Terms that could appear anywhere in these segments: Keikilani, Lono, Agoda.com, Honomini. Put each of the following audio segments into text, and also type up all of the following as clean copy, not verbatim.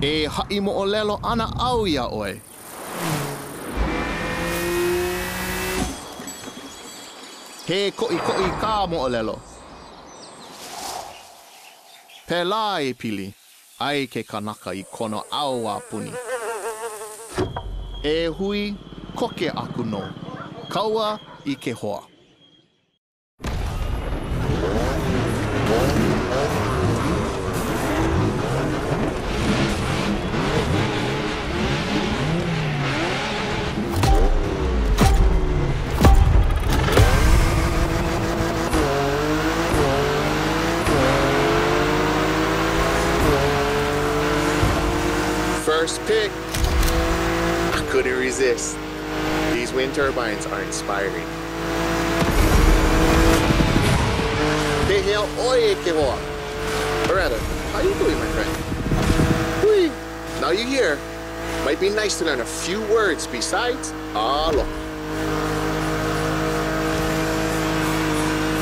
E ha'i mo'olelo ana auia oe. He ko'i ko'i ka mo'olelo. Pelai pili, ai ke kanaka I kono aua puni. E hui koke aku no, kaua I ke hoa. First pick. I couldn't resist. These wind turbines are inspiring. They hail oye kehoa. Beretta, how you doing, my friend? Whee! Now you here. Might be nice to learn a few words besides alo.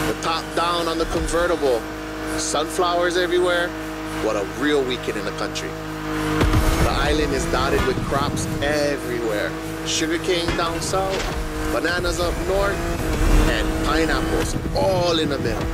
The top down on the convertible. Sunflowers everywhere. What a real weekend in the country. The island is dotted with crops everywhere. Sugarcane down south, bananas up north, and pineapples all in the middle.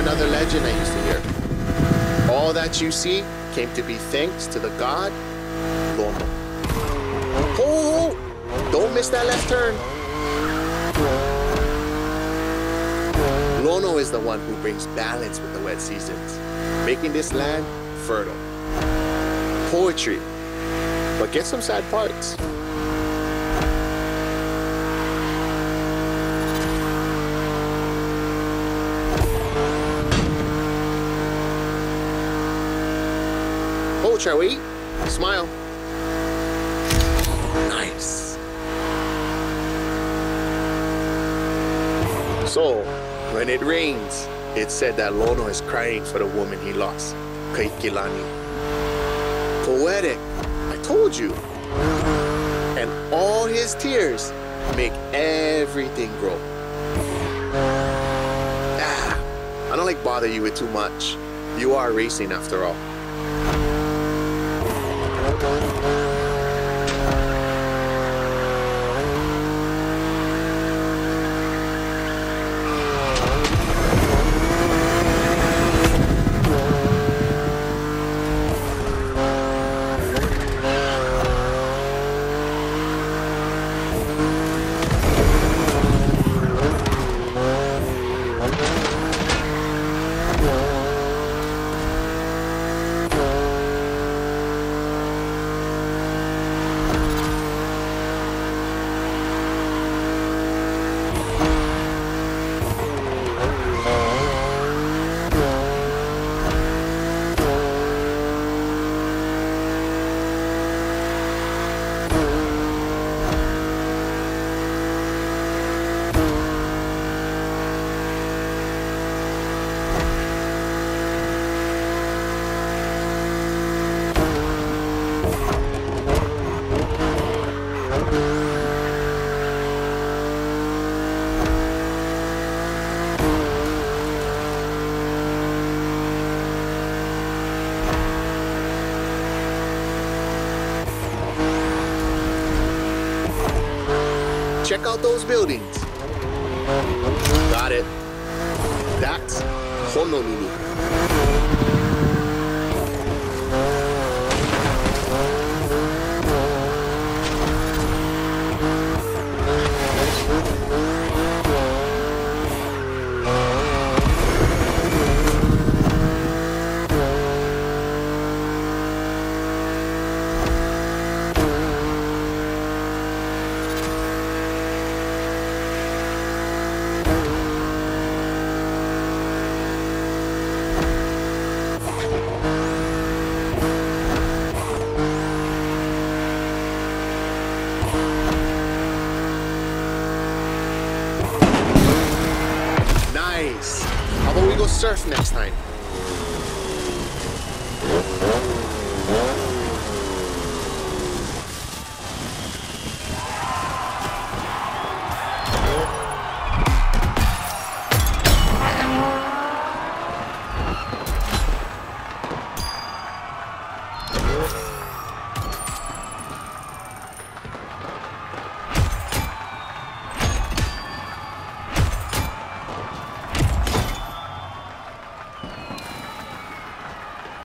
Another legend I used to hear. All that you see came to be thanks to the god Lono. Oh, don't miss that left turn. Lono is the one who brings balance with the wet seasons, making this land fertile. Poetry, but get some sad parts. Shall we? Smile. Nice. So, when it rains, it's said that Lono is crying for the woman he lost, Keikilani. Poetic, I told you. And all his tears make everything grow. I don't like bother you with too much. You are racing after all. Check out those buildings. Got it. That's Honomini. surf next time.